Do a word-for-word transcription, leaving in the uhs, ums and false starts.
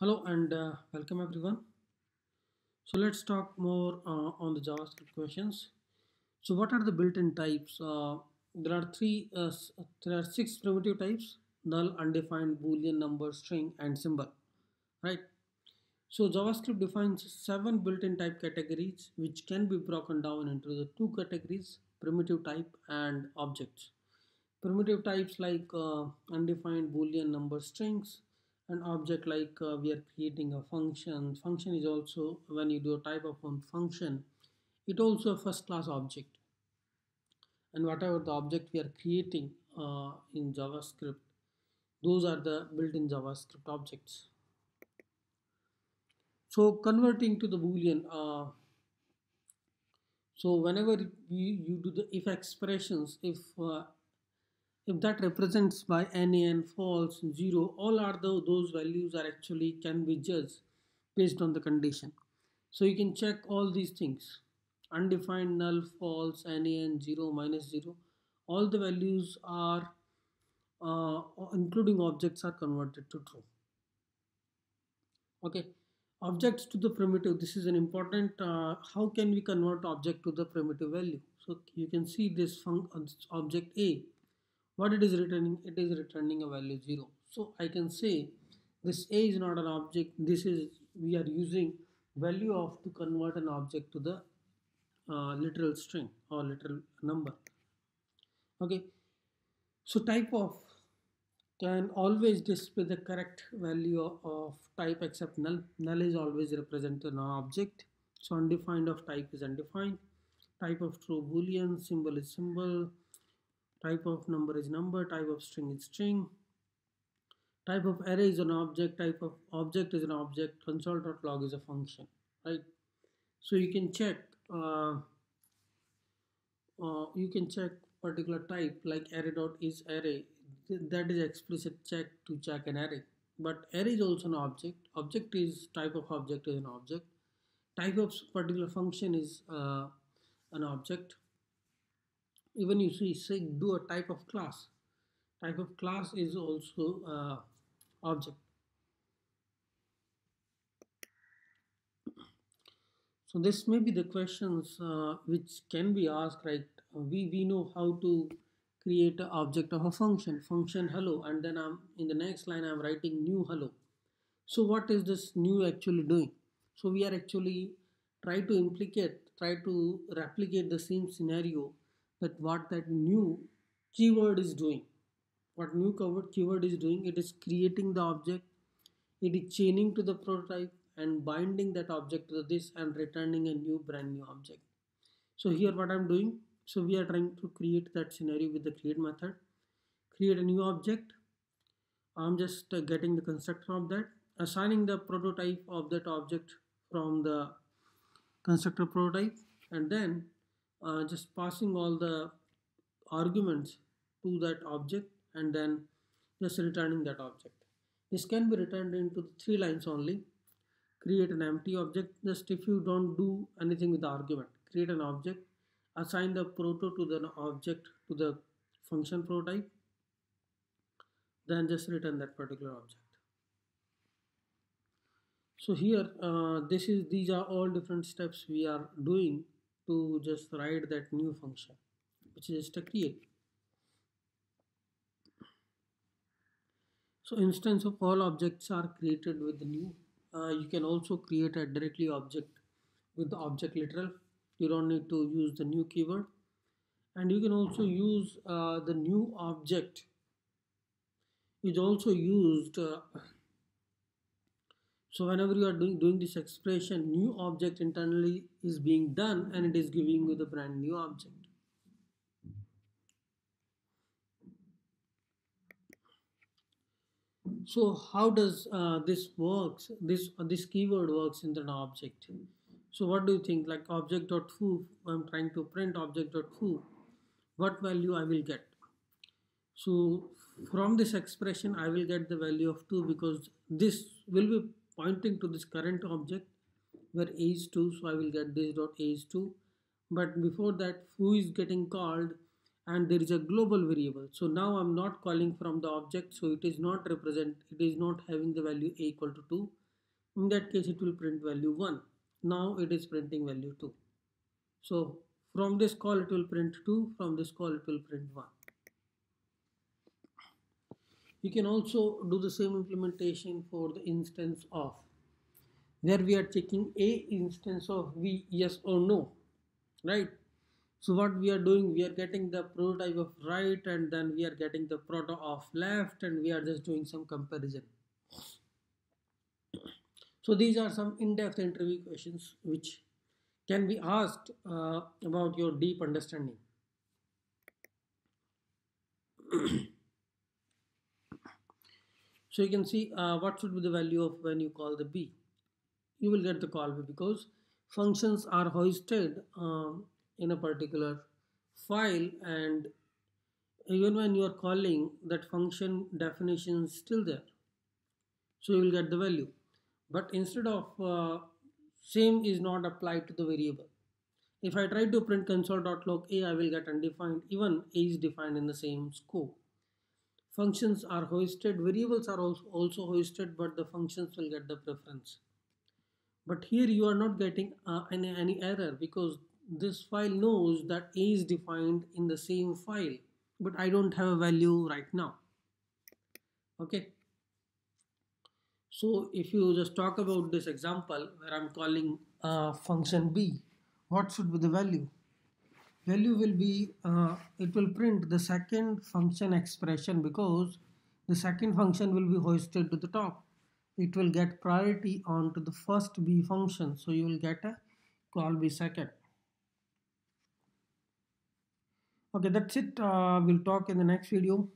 Hello and uh, welcome everyone. So let's talk more uh, on the JavaScript questions. So what are the built-in types? Uh, there are three uh, there are six primitive types: null, undefined, boolean, number, string, and symbol, right? So JavaScript defines seven built-in type categories, which can be broken down into the two categories: primitive type and objects. Primitive types like uh, undefined, boolean, number, strings. An object like uh, we are creating a function. Function is also, when you do a type of function, it also a first class object, and whatever the object we are creating uh, in JavaScript, those are the built-in JavaScript objects. So converting to the Boolean, uh, so whenever you, you do the if expressions, if uh, if that represents by any and false, zero, all are the, those values are actually can be judged based on the condition. So you can check all these things: undefined, null, false, any and zero, minus zero. All the values are, uh, including objects, are converted to true. Okay, objects to the primitive. This is an important. Uh, how can we convert object to the primitive value? So you can see this function object A. What it is returning? It is returning a value zero. So I can say this A is not an object. This is, we are using value of to convert an object to the uh, literal string or literal number. Okay. So type of can always display the correct value of, of type except null. Null is always represented an object. So undefined of type is undefined. Type of true Boolean. Symbol is symbol. Type of number is number, type of string is string, type of array is an object, type of object is an object, console.log is a function, right? So you can check, uh, uh, you can check particular type like array.is array, that is explicit check to check an array, but array is also an object, object is, type of object is an object, type of particular function is uh, an object. Even you see, say do a type of class. Type of class is also uh, object. So this may be the questions uh, which can be asked, right? We, we know how to create an object of a function. Function hello, and then I'm in the next line I'm writing new hello. So what is this new actually doing? So we are actually try to implicate, try to replicate the same scenario that what that new keyword is doing. What new keyword is doing, it is creating the object, it is chaining to the prototype and binding that object to this and returning a new brand new object. So here what I'm doing, so we are trying to create that scenario with the create method. Create a new object. I'm just uh, getting the constructor of that, assigning the prototype of that object from the constructor prototype, and then Uh, just passing all the arguments to that object and then just returning that object. This can be returned into three lines only. Create an empty object, just if you don't do anything with the argument. Create an object, assign the proto to the object to the function prototype, then just return that particular object. So here uh, this is these are all different steps we are doing to just write that new function, which is just a create. So instance of all objects are created with the new. Uh, you can also create a directly object with the object literal. You don't need to use the new keyword, and you can also use uh, the new object is also used. Uh, So whenever you are doing, doing this expression, new object internally is being done and it is giving you the brand new object. So how does uh, this works, this, uh, this keyword works in the object? So what do you think, like object.foo, I'm trying to print object.foo, what value I will get? So from this expression I will get the value of two, because this will be pointing to this current object where A is two, so I will get this dot A is two, but before that foo is getting called and there is a global variable, so now I'm not calling from the object, so it is not represent, it is not having the value A equal to two, In that case, it will print value one. Now it is printing value two. So from this call it will print two, from this call it will print one. You can also do the same implementation for the instance of, where we are checking a instance of v, yes or no, right? So what we are doing, we are getting the prototype of right and then we are getting the proto of left and we are just doing some comparison. So these are some in-depth interview questions which can be asked uh, about your deep understanding. So you can see uh, what should be the value of when you call the B. You will get the call B because functions are hoisted um, in a particular file, and even when you are calling that function, definition is still there. So you will get the value. But instead of uh, same is not applied to the variable. If I try to print console.log a, I will get undefined, even a is defined in the same scope. Functions are hoisted, variables are also, also hoisted, but the functions will get the preference. But here you are not getting uh, any, any error because this file knows that a is defined in the same file, but I don't have a value right now. Okay. So if you just talk about this example where I'm calling uh, function b, what should be the value? Value will be, uh, it will print the second function expression because the second function will be hoisted to the top. It will get priority onto the first b function. So you will get a call b second. Okay, that's it. Uh, we'll talk in the next video.